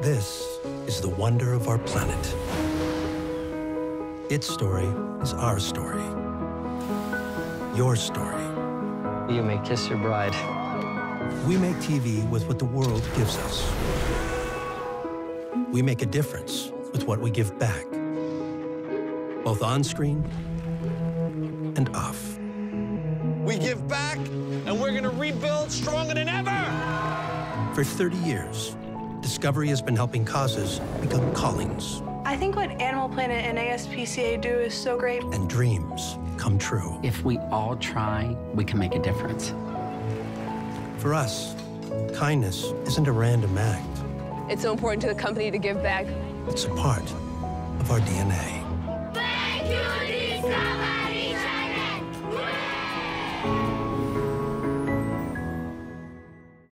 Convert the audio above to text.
This is the wonder of our planet. Its story is our story. Your story. You may kiss your bride. We make TV with what the world gives us. We make a difference with what we give back, both on screen and off. We give back, and we're gonna rebuild stronger than ever! For 30 years, Discovery has been helping causes become callings. I think what Animal Planet and ASPCA do is so great. And dreams come true. If we all try, we can make a difference. For us, kindness isn't a random act. It's so important to the company to give back. It's a part of our DNA. Thank you, Discovery!